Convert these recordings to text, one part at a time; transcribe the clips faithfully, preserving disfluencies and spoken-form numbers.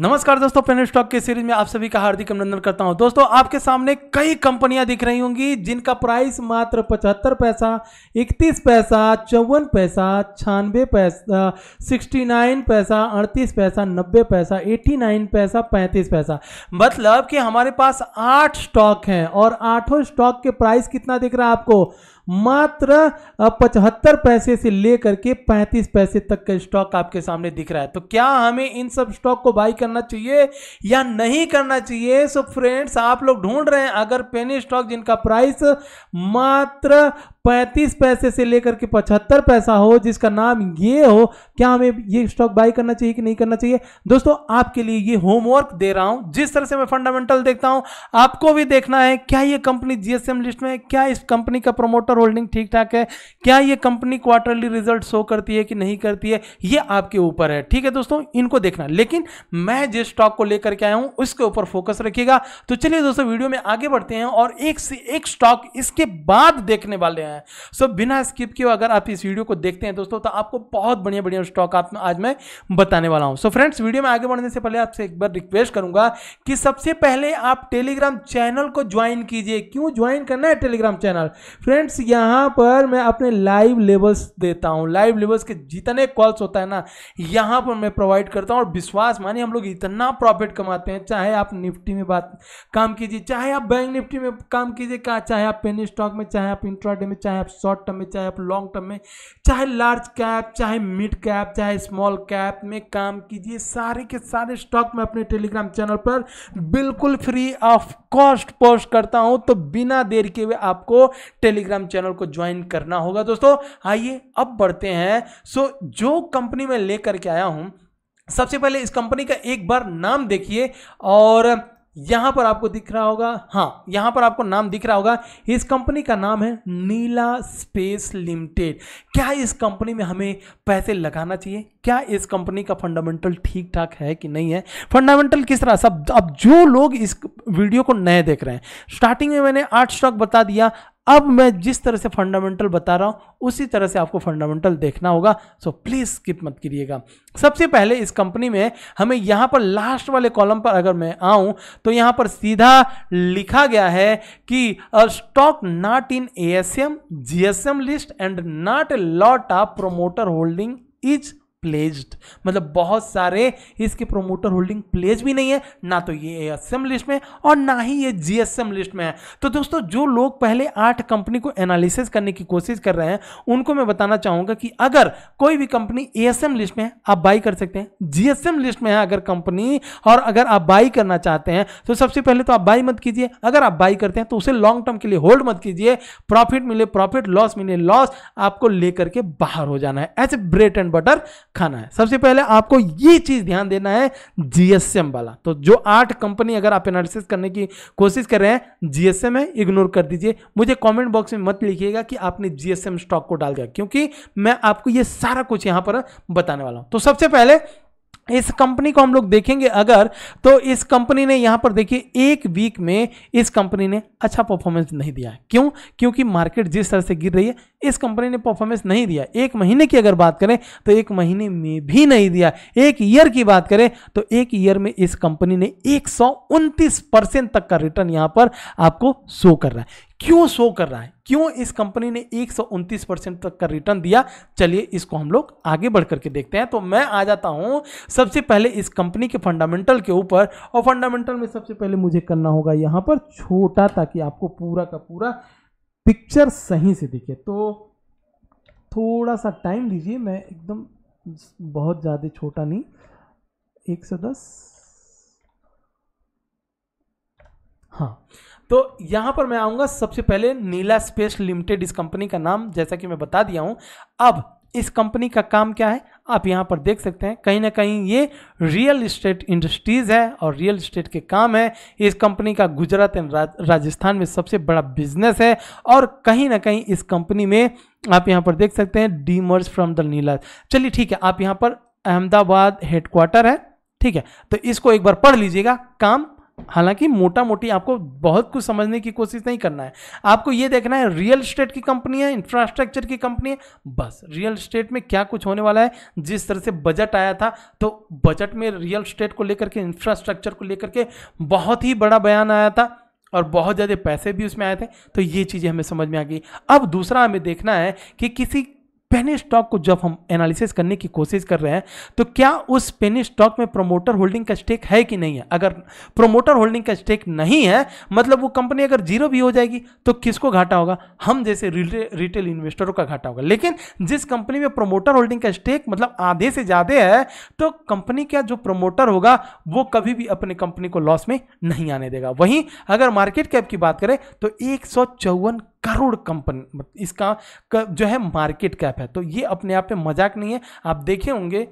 नमस्कार दोस्तों, panel stock के सीरीज में आप सभी का हार्दिक अभिनंदन करता हूं। दोस्तों आपके सामने कई कंपनियां दिख रही होंगी जिनका प्राइस मात्र पचहत्तर पैसा, इकतीस पैसा, चौवन पैसा, छियानवे पैसा, सिक्सटी नाइन पैसा, अड़तीस पैसा, नब्बे पैसा, एट्टी नाइन पैसा, पैंतीस पैसा, मतलब कि हमारे पास आठ स्टॉक हैं और आठों स्टॉक के प्राइस कितना दिख रहा है आपको? मात्र पचहत्तर पैसे से लेकर के पैंतीस पैसे तक का स्टॉक आपके सामने दिख रहा है। तो क्या हमें इन सब स्टॉक को बाई करना चाहिए या नहीं करना चाहिए? सो फ्रेंड्स, आप लोग ढूंढ रहे हैं अगर पेनी स्टॉक जिनका प्राइस मात्र पैंतीस पैसे से लेकर के पचहत्तर पैसा हो, जिसका नाम ये हो, क्या हमें ये स्टॉक बाई करना चाहिए कि नहीं करना चाहिए? दोस्तों आपके लिए ये होमवर्क दे रहा हूं। जिस तरह से मैं फंडामेंटल देखता हूं, आपको भी देखना है क्या ये कंपनी जीएसएम लिस्ट में है, क्या इस कंपनी का प्रमोटर होल्डिंग ठीक ठाक है, क्या ये कंपनी क्वार्टरली रिजल्ट शो करती है कि नहीं करती है, ये आपके ऊपर है। ठीक है दोस्तों, इनको देखना, लेकिन मैं जिस स्टॉक को लेकर के आया हूं उसके ऊपर फोकस रखिएगा। तो चलिए दोस्तों वीडियो में आगे बढ़ते हैं और एक से एक स्टॉक इसके बाद देखने वाले हैं। So, बिना स्किप किए अगर आप इस वीडियो को देखते हैं दोस्तों तो आपको बहुत बढ़िया बढ़िया स्टॉक आप आज मैं बताने वाला हूं। सो फ्रेंड्स, वीडियो में आगे बढ़ने से पहले आपसे एक बार रिक्वेस्ट करूंगा कि सबसे पहले आप टेलीग्राम चैनल को ज्वाइन कीजिए। क्यों ज्वाइन करना है टेलीग्राम चैनल? फ्रेंड्स यहां पर मैं अपने लाइव लेवल्स देता हूं, लाइव लेवल्स के जितने कॉल्स होता है ना यहां पर मैं प्रोवाइड करता हूं और विश्वास मानिए हम लोग इतना प्रॉफिट कमाते हैं। चाहे आप निफ्टी में बात काम कीजिए, चाहे आप बैंक निफ्टी में काम कीजिए, चाहे आप पेनी स्टॉक में, चाहे आप इंट्राडे में, चाहे आप शॉर्ट टर्म में, चाहे आप लॉन्ग टर्म में, चाहे लार्ज कैप, चाहे मिड कैप, चाहे स्मॉल कैप में काम कीजिए, सारे के सारे स्टॉक में अपने टेलीग्राम चैनल पर बिल्कुल फ्री ऑफ कॉस्ट पोस्ट करता हूं। तो बिना देर के हुए आपको टेलीग्राम चैनल को ज्वाइन करना होगा। दोस्तों आइए अब बढ़ते हैं। सो जो कंपनी में लेकर के आया हूं, सबसे पहले इस कंपनी का एक बार नाम देखिए और यहां पर आपको दिख रहा होगा, हाँ यहां पर आपको नाम दिख रहा होगा। इस कंपनी का नाम है नीला स्पेस लिमिटेड। क्या इस कंपनी में हमें पैसे लगाना चाहिए? क्या इस कंपनी का फंडामेंटल ठीक ठाक है कि नहीं है? फंडामेंटल किस तरह सब? अब जो लोग इस वीडियो को नए देख रहे हैं, स्टार्टिंग में मैंने आठ स्टॉक बता दिया, अब मैं जिस तरह से फंडामेंटल बता रहा हूं उसी तरह से आपको फंडामेंटल देखना होगा। सो प्लीज़ स्किप मत करिएगा। सबसे पहले इस कंपनी में हमें यहां पर लास्ट वाले कॉलम पर अगर मैं आऊं तो यहां पर सीधा लिखा गया है कि stock not in ASM GSM list and not a lot of promoter holding is pledged, मतलब बहुत सारे इसके प्रोमोटर होल्डिंग प्लेज भी नहीं है, ना तो ये एएसएम लिस्ट में और ना ही ये जीएसएम लिस्ट में है। तो दोस्तों जो लोग पहले आठ कंपनी को एनालिसिस करने की कोशिश कर रहे हैं उनको मैं बताना चाहूंगा कि अगर कोई भी कंपनी एएसएम लिस्ट में है आप बाई कर सकते हैं, जीएसएम लिस्ट में है अगर कंपनी और अगर आप बाई करना चाहते हैं तो सबसे पहले तो आप बाई मत कीजिए। अगर आप बाई करते हैं तो उसे लॉन्ग टर्म के लिए होल्ड मत कीजिए। प्रॉफिट मिले प्रॉफिट, लॉस मिले लॉस, आपको लेकर के बाहर हो जाना है। ऐसे ब्रेड एंड बटर खाना है। सबसे पहले आपको ये चीज ध्यान देना है जीएसएम वाला। तो जो आठ कंपनी अगर आप एनालिसिस करने की कोशिश कर रहे हैं जीएसएम है, इग्नोर कर दीजिए। मुझे कमेंट बॉक्स में मत लिखिएगा कि आपने जीएसएम स्टॉक को डाल दिया, क्योंकि मैं आपको ये सारा कुछ यहां पर बताने वाला हूं। तो सबसे पहले इस कंपनी को हम लोग देखेंगे अगर, तो इस कंपनी ने यहाँ पर देखिए एक वीक में इस कंपनी ने अच्छा परफॉर्मेंस नहीं दिया है। क्यों? क्योंकि मार्केट जिस तरह से गिर रही है इस कंपनी ने परफॉर्मेंस नहीं दिया। एक महीने की अगर बात करें तो एक महीने में भी नहीं दिया। एक ईयर की बात करें तो एक ईयर में इस कंपनी ने एक सौ उनतीस परसेंट तक का रिटर्न यहाँ पर आपको शो कर रहा है। क्यों शो कर रहा है? क्यों इस कंपनी ने एक सौ उनतीस परसेंट तक का रिटर्न दिया? चलिए इसको हम लोग आगे बढ़ करके देखते हैं। तो मैं आ जाता हूं सबसे पहले इस कंपनी के फंडामेंटल के ऊपर, और फंडामेंटल में सबसे पहले मुझे करना होगा यहां पर छोटा, ताकि आपको पूरा का पूरा पिक्चर सही से दिखे। तो थोड़ा सा टाइम दीजिए, मैं एकदम बहुत ज़्यादा छोटा नहीं, एक सौ दस हाँ। तो यहां पर मैं आऊंगा सबसे पहले नीला स्पेस लिमिटेड, इस कंपनी का नाम जैसा कि मैं बता दिया हूं। अब इस कंपनी का काम क्या है आप यहां पर देख सकते हैं। कहीं ना कहीं ये रियल एस्टेट इंडस्ट्रीज है और रियल एस्टेट के काम है। इस कंपनी का गुजरात एंड राजस्थान में सबसे बड़ा बिजनेस है और कहीं ना कहीं इस कंपनी में आप यहां पर देख सकते हैं डीमर्ज फ्रॉम द नीला। चलिए ठीक है, आप यहां पर अहमदाबाद हेडक्वार्टर है, ठीक है। तो इसको एक बार पढ़ लीजिएगा, काम हालांकि मोटा मोटी आपको बहुत कुछ समझने की कोशिश नहीं करना है, आपको ये देखना है रियल एस्टेट की कंपनी है, इंफ्रास्ट्रक्चर की कंपनी है, बस रियल एस्टेट में क्या कुछ होने वाला है। जिस तरह से बजट आया था तो बजट में रियल एस्टेट को लेकर के, इंफ्रास्ट्रक्चर को लेकर के बहुत ही बड़ा बयान आया था और बहुत ज़्यादा पैसे भी उसमें आए थे, तो ये चीज़ें हमें समझ में आ गई। अब दूसरा हमें देखना है कि किसी पेनी स्टॉक को जब हम एनालिसिस करने की कोशिश कर रहे हैं तो क्या उस पेनी स्टॉक में प्रोमोटर होल्डिंग का स्टेक है कि नहीं है। अगर प्रोमोटर होल्डिंग का स्टेक नहीं है मतलब वो कंपनी अगर जीरो भी हो जाएगी तो किसको घाटा होगा, हम जैसे रिटे, रिटेल इन्वेस्टरों का घाटा होगा। लेकिन जिस कंपनी में प्रोमोटर होल्डिंग का स्टेक मतलब आधे से ज़्यादा है तो कंपनी का जो प्रोमोटर होगा वो कभी भी अपने कंपनी को लॉस में नहीं आने देगा। वहीं अगर मार्केट कैप की बात करें तो एक सौ चौवन करोड़ कंपनी इसका जो है मार्केट कैप है, तो ये अपने आप में मजाक नहीं है। आप देखे होंगे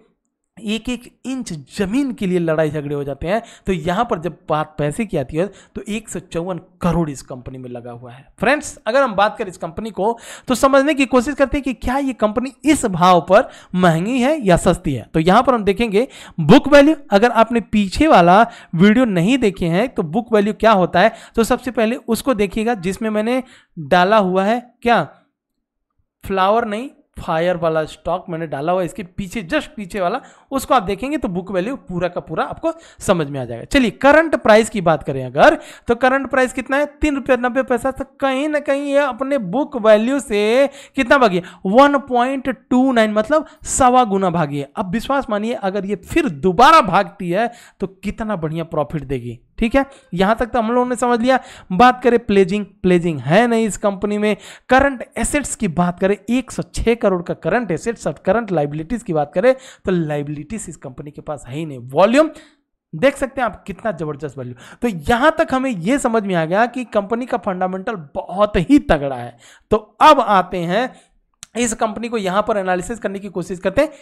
एक एक इंच जमीन के लिए लड़ाई झगड़े हो जाते हैं, तो यहाँ पर जब बात पैसे की आती है तो एक सौ चौवन करोड़ इस कंपनी में लगा हुआ है। फ्रेंड्स अगर हम बात करें इस कंपनी को तो समझने की कोशिश करते हैं कि क्या ये कंपनी इस भाव पर महंगी है या सस्ती है। तो यहाँ पर हम देखेंगे बुक वैल्यू, अगर आपने पीछे वाला वीडियो नहीं देखे हैं तो बुक वैल्यू क्या होता है तो सबसे पहले उसको देखिएगा, जिसमें मैंने डाला हुआ है क्या फ्लावर नहीं फायर वाला स्टॉक मैंने डाला हुआ है, इसके पीछे जस्ट पीछे वाला उसको आप देखेंगे तो बुक वैल्यू पूरा का पूरा आपको समझ में आ जाएगा। चलिए करंट प्राइस की बात करें अगर तो करंट प्राइस कितना है तीन रुपये नब्बे पैसा, तो कहीं ना कहीं ये अपने बुक वैल्यू से कितना भागी वन पॉइंट टू नाइन, मतलब सवा गुना भागी है। अब विश्वास मानिए अगर ये फिर दोबारा भागती है तो कितना बढ़िया प्रॉफिट देगी। ठीक है, यहां तक तो हम लोगों ने समझ लिया। बात करें प्लेजिंग, प्लेजिंग है नहीं इस कंपनी में। करंट एसेट्स की बात करें एक सौ छह करोड़ का करंट एसेट्स, और करंट लाइबिलिटीज की बात करें तो लाइबिलिटीज इस कंपनी के पास है ही नहीं। वॉल्यूम देख सकते हैं आप, कितना जबरदस्त वैल्यू। तो यहां तक हमें यह समझ में आ गया कि कंपनी का फंडामेंटल बहुत ही तगड़ा है। तो अब आते हैं इस कंपनी को यहां पर एनालिसिस करने की कोशिश करते हैं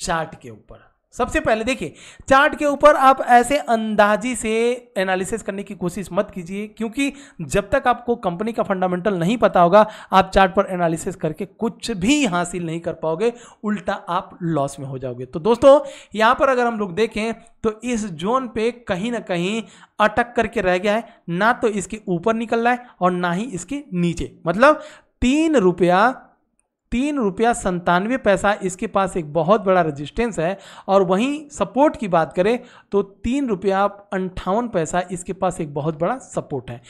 चार्ट के ऊपर। सबसे पहले देखिए चार्ट के ऊपर आप ऐसे अंदाजी से एनालिसिस करने की कोशिश मत कीजिए, क्योंकि जब तक आपको कंपनी का फंडामेंटल नहीं पता होगा आप चार्ट पर एनालिसिस करके कुछ भी हासिल नहीं कर पाओगे, उल्टा आप लॉस में हो जाओगे। तो दोस्तों यहाँ पर अगर हम लोग देखें तो इस जोन पे कहीं ना कहीं अटक करके रह गया है, ना तो इसके ऊपर निकल रहा है और ना ही इसके नीचे। मतलब तीन रुपया तीन रुपया संतानवे पैसा इसके पास एक बहुत बड़ा रेजिस्टेंस है, और वहीं सपोर्ट की बात करें तो तीन रुपया अंठावन पैसा इसके पास एक बहुत बड़ा सपोर्ट है।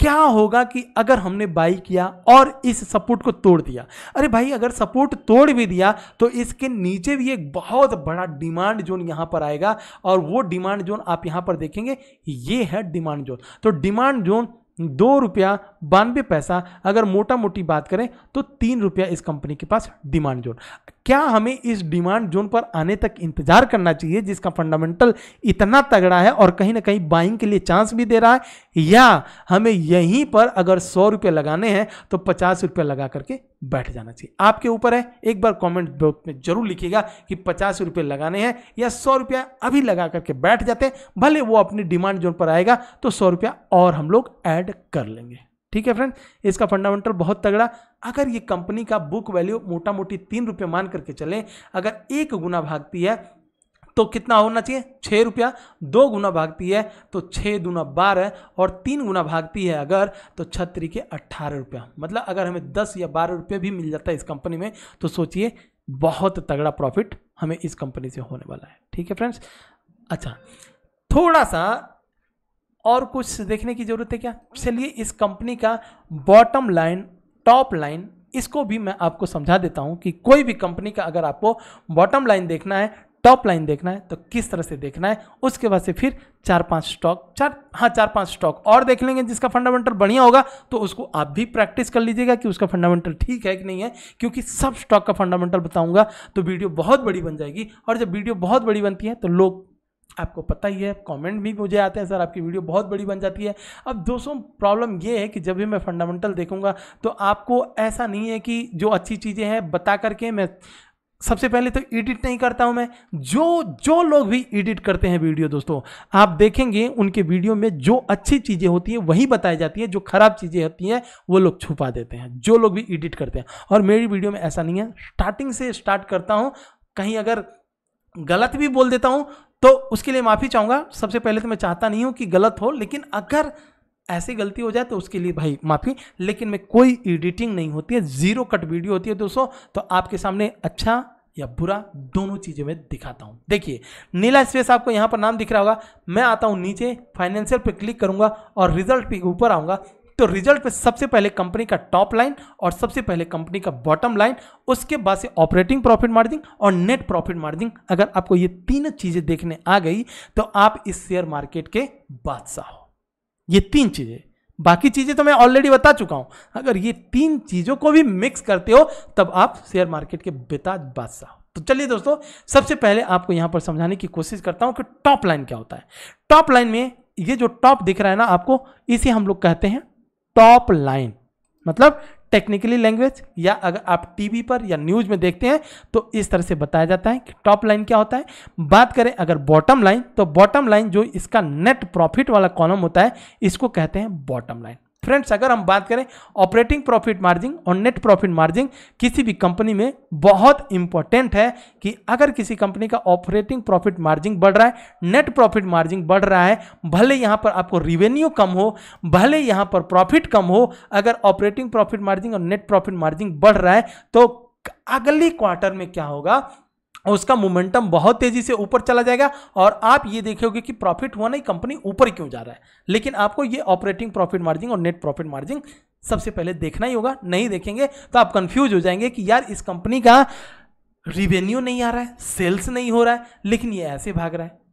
क्या होगा कि अगर हमने बाई किया और इस सपोर्ट को तोड़ दिया, अरे भाई अगर सपोर्ट तोड़ भी दिया तो इसके नीचे भी एक बहुत बड़ा डिमांड जोन यहाँ पर आएगा, और वो डिमांड जोन आप यहाँ पर देखेंगे ये है डिमांड जोन। तो डिमांड जोन दो रुपया बानवे पैसा, अगर मोटा मोटी बात करें तो तीन रुपया इस कंपनी के पास डिमांड जोन। क्या हमें इस डिमांड जोन पर आने तक इंतजार करना चाहिए जिसका फंडामेंटल इतना तगड़ा है और कहीं ना कहीं बाइंग के लिए चांस भी दे रहा है, या हमें यहीं पर अगर सौ रुपये लगाने हैं तो पचास रुपये लगा करके बैठ जाना चाहिए? आपके ऊपर है, एक बार कमेंट बॉक्स में जरूर लिखिएगा कि पचास रुपये लगाने हैं या सौ रुपया अभी लगा करके बैठ जाते हैं, भले वो अपनी डिमांड जोन पर आएगा तो सौ रुपया और हम लोग ऐड कर लेंगे। ठीक है फ्रेंड, इसका फंडामेंटल बहुत तगड़ा। अगर ये कंपनी का बुक वैल्यू मोटा मोटी तीन रुपये मान करके चलें, अगर एक गुना भागती है तो कितना होना चाहिए छः रुपया, दो गुना भागती है तो छः दूना बारह, और तीन गुना भागती है अगर तो छतरी के अट्ठारह रुपया। मतलब अगर हमें दस या बारह रुपये भी मिल जाता है इस कंपनी में तो सोचिए बहुत तगड़ा प्रॉफिट हमें इस कंपनी से होने वाला है। ठीक है फ्रेंड्स, अच्छा थोड़ा सा और कुछ देखने की ज़रूरत है क्या? चलिए इस कंपनी का बॉटम लाइन टॉप लाइन इसको भी मैं आपको समझा देता हूँ कि कोई भी कंपनी का अगर आपको बॉटम लाइन देखना है टॉप लाइन देखना है तो किस तरह से देखना है। उसके बाद से फिर चार पांच स्टॉक चार हाँ चार पांच स्टॉक और देख लेंगे जिसका फंडामेंटल बढ़िया होगा, तो उसको आप भी प्रैक्टिस कर लीजिएगा कि उसका फंडामेंटल ठीक है कि नहीं है, क्योंकि सब स्टॉक का फंडामेंटल बताऊंगा तो वीडियो बहुत बड़ी बन जाएगी, और जब वीडियो बहुत बड़ी बनती है तो लोग आपको पता ही है कमेंट भी मुझे आते हैं सर आपकी वीडियो बहुत बड़ी बन जाती है। अब दोस्तों प्रॉब्लम ये है कि जब भी मैं फंडामेंटल देखूंगा तो आपको ऐसा नहीं है कि जो अच्छी चीज़ें हैं बता करके मैं सबसे पहले तो एडिट नहीं करता हूं। मैं जो जो लोग भी एडिट करते हैं वीडियो दोस्तों आप देखेंगे उनके वीडियो में जो अच्छी चीज़ें होती हैं वही बताई जाती हैं, जो खराब चीज़ें होती हैं वो लोग छुपा देते हैं जो लोग भी एडिट करते हैं। और मेरी वीडियो में ऐसा नहीं है, स्टार्टिंग से स्टार्ट करता हूं, कहीं अगर गलत भी बोल देता हूं तो उसके लिए माफ़ी चाहूँगा। सबसे पहले तो मैं चाहता नहीं हूँ कि गलत हो, लेकिन अगर ऐसी गलती हो जाए तो उसके लिए भाई माफ़ी। लेकिन मैं कोई एडिटिंग नहीं होती है, जीरो कट वीडियो होती है दोस्तों, तो आपके सामने अच्छा या बुरा दोनों चीज़ें मैं दिखाता हूँ। देखिए नीला स्पेस आपको यहाँ पर नाम दिख रहा होगा। मैं आता हूँ नीचे फाइनेंशियल पर क्लिक करूँगा और रिजल्ट पे ऊपर आऊँगा तो रिजल्ट पे सबसे पहले कंपनी का टॉप लाइन और सबसे पहले कंपनी का बॉटम लाइन, उसके बाद से ऑपरेटिंग प्रॉफिट मार्जिन और नेट प्रॉफिट मार्जिन। अगर आपको ये तीन चीज़ें देखने आ गई तो आप इस शेयर मार्केट के बादशाह हो। ये तीन चीज़ें, बाकी चीज़ें तो मैं ऑलरेडी बता चुका हूँ। अगर ये तीन चीज़ों को भी मिक्स करते हो तब आप शेयर मार्केट के बेताज बादशाह हो। तो चलिए दोस्तों, सबसे पहले आपको यहाँ पर समझाने की कोशिश करता हूँ कि टॉप लाइन क्या होता है। टॉप लाइन में ये जो टॉप दिख रहा है ना आपको, इसे हम लोग कहते हैं टॉप लाइन, मतलब टेक्निकली लैंग्वेज, या अगर आप टीवी पर या न्यूज़ में देखते हैं तो इस तरह से बताया जाता है कि टॉप लाइन क्या होता है। बात करें अगर बॉटम लाइन, तो बॉटम लाइन जो इसका नेट प्रॉफिट वाला कॉलम होता है इसको कहते हैं बॉटम लाइन। फ्रेंड्स, अगर हम बात करें ऑपरेटिंग प्रॉफिट मार्जिन और नेट प्रॉफिट मार्जिन, किसी भी कंपनी में बहुत इंपॉर्टेंट है कि अगर किसी कंपनी का ऑपरेटिंग प्रॉफिट मार्जिन बढ़ रहा है, नेट प्रॉफिट मार्जिन बढ़ रहा है, भले यहाँ पर आपको रिवेन्यू कम हो, भले यहाँ पर प्रॉफिट कम हो, अगर ऑपरेटिंग प्रॉफिट मार्जिन और नेट प्रॉफिट मार्जिन बढ़ रहा है तो अगले क्वार्टर में क्या होगा, उसका मोमेंटम बहुत तेजी से ऊपर चला जाएगा और आप ये देखोगे कि प्रॉफिट हुआ नहीं, कंपनी ऊपर क्यों जा रहा है। लेकिन आपको ये ऑपरेटिंग प्रॉफिट मार्जिन और नेट प्रॉफिट मार्जिन सबसे पहले देखना ही होगा। नहीं देखेंगे तो आप कंफ्यूज हो जाएंगे कि यार इस कंपनी का रिवेन्यू नहीं आ रहा है, सेल्स नहीं हो रहा है, लेकिन ये ऐसे भाग रहा है।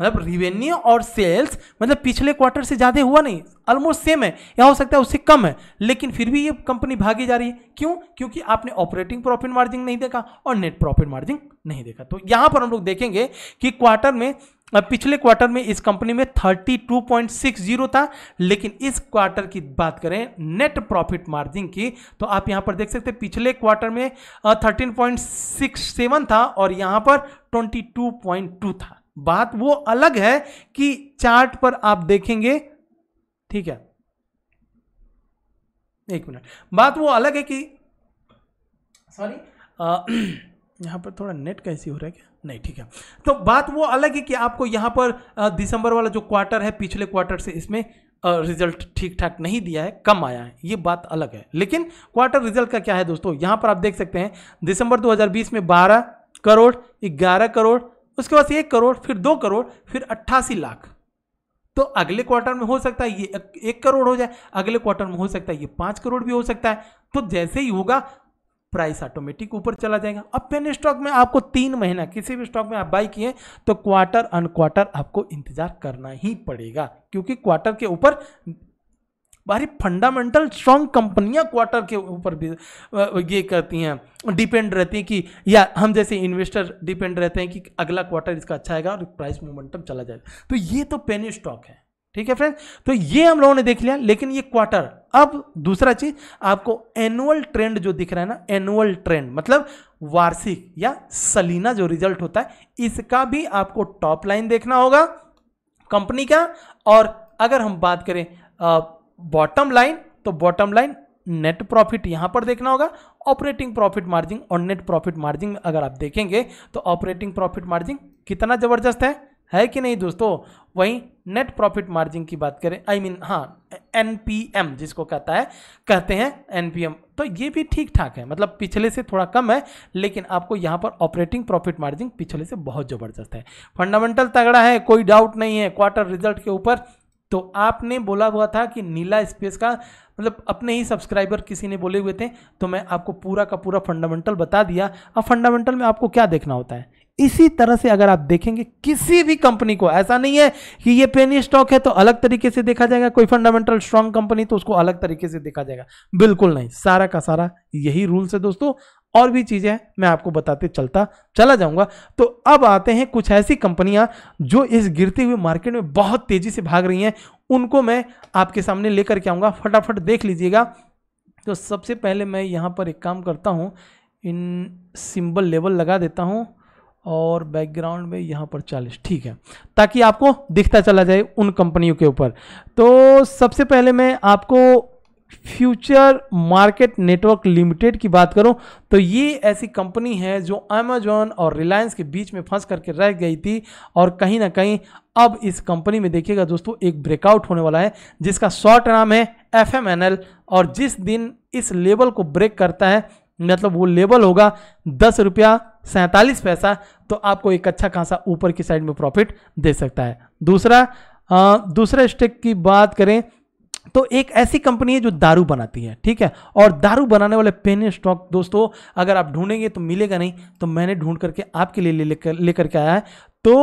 मतलब रिवेन्यू और सेल्स मतलब पिछले क्वार्टर से ज़्यादा हुआ नहीं, ऑलमोस्ट सेम है या हो सकता है उससे कम है, लेकिन फिर भी ये कंपनी भागी जा रही है। क्यों? क्योंकि आपने ऑपरेटिंग प्रॉफिट मार्जिन नहीं देखा और नेट प्रॉफिट मार्जिन नहीं देखा। तो यहाँ पर हम लोग देखेंगे कि क्वार्टर में, पिछले क्वार्टर में इस कंपनी में बत्तीस पॉइंट साठ था, लेकिन इस क्वार्टर की बात करें नेट प्रॉफिट मार्जिन की तो आप यहाँ पर देख सकते हैं पिछले क्वार्टर में तेरह पॉइंट सड़सठ था और यहाँ पर बाईस पॉइंट दो था। बात वो अलग है कि चार्ट पर आप देखेंगे, ठीक है, एक मिनट, बात वो अलग है कि सॉरी यहाँ पर थोड़ा नेट कैसी हो रहा है क्या, नहीं ठीक है। तो बात वो अलग है कि आपको यहाँ पर दिसंबर वाला जो क्वार्टर है पिछले क्वार्टर से इसमें रिजल्ट ठीक ठाक नहीं दिया है, कम आया है, ये बात अलग है। लेकिन क्वार्टर रिजल्ट का क्या है दोस्तों, यहाँ पर आप देख सकते हैं दिसंबर दो हज़ार बीस में बारह करोड़, ग्यारह करोड़, उसके बाद एक करोड़, फिर दो करोड़, फिर अट्ठासी लाख। तो अगले क्वार्टर में हो सकता है ये एक करोड़ हो जाए, अगले क्वार्टर में हो सकता है ये पाँच करोड़ भी हो सकता है। तो जैसे ही होगा प्राइस ऑटोमेटिक ऊपर चला जाएगा। अब पेन स्टॉक में आपको तीन महीना किसी भी स्टॉक में आप बाई किए तो क्वार्टर अन क्वार्टर आपको इंतजार करना ही पड़ेगा, क्योंकि क्वार्टर के ऊपर भारी फंडामेंटल स्ट्रॉन्ग कंपनियां क्वार्टर के ऊपर भी ये करती हैं, डिपेंड रहती हैं कि या हम जैसे इन्वेस्टर डिपेंड रहते हैं कि अगला क्वार्टर इसका अच्छा आएगा और प्राइस मोमेंटम चला जाएगा। तो ये तो पेनी स्टॉक है, ठीक है फ्रेंड। तो ये हम लोगों ने देख लिया, लेकिन ये क्वार्टर। अब दूसरा चीज आपको एनुअल ट्रेंड जो दिख रहा है ना, एनुअल ट्रेंड मतलब वार्षिक या सालाना जो रिजल्ट होता है, इसका भी आपको टॉप लाइन देखना होगा कंपनी का। और अगर हम बात करें आ, बॉटम लाइन, तो बॉटम लाइन नेट प्रॉफिट यहाँ पर देखना होगा। ऑपरेटिंग प्रॉफिट मार्जिन और नेट प्रॉफिट मार्जिन में अगर आप देखेंगे तो ऑपरेटिंग प्रॉफिट मार्जिन कितना ज़बरदस्त है है कि नहीं दोस्तों। वहीं नेट प्रॉफिट मार्जिन की बात करें, आई I मीन mean, हाँ एन पी एम जिसको कहता है कहते हैं एन पी एम, तो ये भी ठीक ठाक है, मतलब पिछले से थोड़ा कम है, लेकिन आपको यहाँ पर ऑपरेटिंग प्रॉफिट मार्जिन पिछले से बहुत ज़बरदस्त है। फंडामेंटल तगड़ा है, कोई डाउट नहीं है क्वार्टर रिजल्ट के ऊपर। तो आपने बोला हुआ था कि नीला स्पेस का, मतलब अपने ही सब्सक्राइबर किसी ने बोले हुए थे, तो मैं आपको पूरा का पूरा फंडामेंटल बता दिया। अब फंडामेंटल में आपको क्या देखना होता है, इसी तरह से अगर आप देखेंगे किसी भी कंपनी को, ऐसा नहीं है कि ये पेनी स्टॉक है तो अलग तरीके से देखा जाएगा, कोई फंडामेंटल स्ट्रांग कंपनी तो उसको अलग तरीके से देखा जाएगा, बिल्कुल नहीं। सारा का सारा यही रूल्स है दोस्तों, और भी चीज़ें हैं मैं आपको बताते चलता चला जाऊंगा। तो अब आते हैं कुछ ऐसी कंपनियां जो इस गिरते हुए मार्केट में बहुत तेज़ी से भाग रही हैं, उनको मैं आपके सामने लेकर के आऊँगा, फटाफट देख लीजिएगा। तो सबसे पहले मैं यहाँ पर एक काम करता हूँ, इन सिंबल लेवल लगा देता हूँ और बैकग्राउंड में यहाँ पर चालीस, ठीक है, ताकि आपको दिखता चला जाए उन कंपनियों के ऊपर। तो सबसे पहले मैं आपको फ्यूचर मार्केट नेटवर्क लिमिटेड की बात करूं तो ये ऐसी कंपनी है जो अमेजॉन और रिलायंस के बीच में फंस करके रह गई थी और कहीं ना कहीं अब इस कंपनी में देखिएगा दोस्तों एक ब्रेकआउट होने वाला है जिसका शॉर्ट नाम है एफ एम एन एल। और जिस दिन इस लेवल को ब्रेक करता है मतलब वो लेवल होगा दस रुपया सैंतालीस पैसा, तो आपको एक अच्छा खासा ऊपर की साइड में प्रॉफिट दे सकता है। दूसरा आ, दूसरे स्टेक की बात करें तो एक ऐसी कंपनी है जो दारू बनाती है, ठीक है, और दारू बनाने वाले पेन स्टॉक दोस्तों अगर आप ढूंढेंगे तो मिलेगा नहीं, तो मैंने ढूंढ करके आपके लिए लेकर ले लेकर के आया है। तो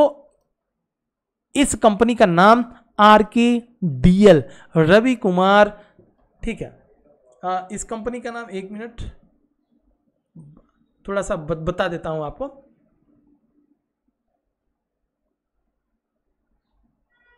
इस कंपनी का नाम are K D L, Ravi Kumar, ठीक है, आ, इस कंपनी का नाम एक मिनट थोड़ा सा बता देता हूं आपको।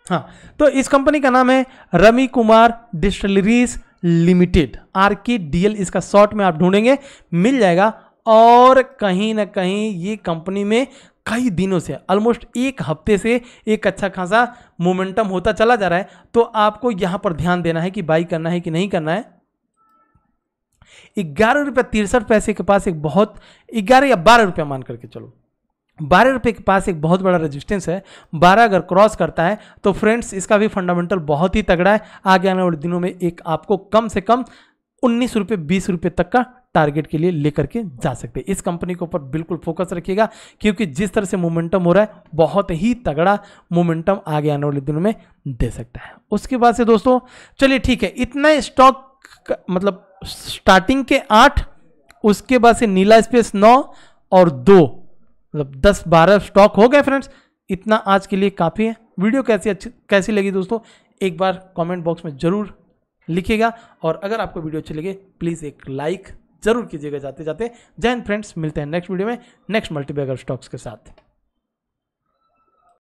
हाँ, तो इस कंपनी का नाम है Rami Kumar distilleries limited, R K D L इसका शॉर्ट में आप ढूंढेंगे मिल जाएगा। और कहीं ना कहीं ये कंपनी में कई दिनों से ऑलमोस्ट एक हफ्ते से एक अच्छा खासा मोमेंटम होता चला जा रहा है, तो आपको यहाँ पर ध्यान देना है कि बाई करना है कि नहीं करना है। ग्यारह रुपये तिरसठ पैसे के पास एक बहुत ग्यारह या बारह रुपये मान करके चलो, बारह रुपये के पास एक बहुत बड़ा रेजिस्टेंस है। बारह अगर क्रॉस करता है तो फ्रेंड्स इसका भी फंडामेंटल बहुत ही तगड़ा है। आगे आने वाले दिनों में एक आपको कम से कम उन्नीस रुपये बीस रुपये तक का टारगेट के लिए लेकर के जा सकते हैं। इस कंपनी के ऊपर बिल्कुल फोकस रखिएगा क्योंकि जिस तरह से मोमेंटम हो रहा है बहुत ही तगड़ा मोमेंटम आगे आने वाले दिनों में दे सकता है। उसके बाद से दोस्तों चलिए ठीक है, इतना स्टॉक मतलब स्टार्टिंग के आठ, उसके बाद से नीला स्पेस नौ और दो, मतलब दस बारह स्टॉक हो गए फ्रेंड्स। इतना आज के लिए काफ़ी है। वीडियो कैसी अच्छी कैसी लगी दोस्तों एक बार कमेंट बॉक्स में ज़रूर लिखिएगा, और अगर आपको वीडियो अच्छी लगे प्लीज़ एक लाइक ज़रूर कीजिएगा। जाते जाते जय हिंद फ्रेंड्स, मिलते हैं नेक्स्ट वीडियो में नेक्स्ट मल्टीबैगर स्टॉक्स के साथ।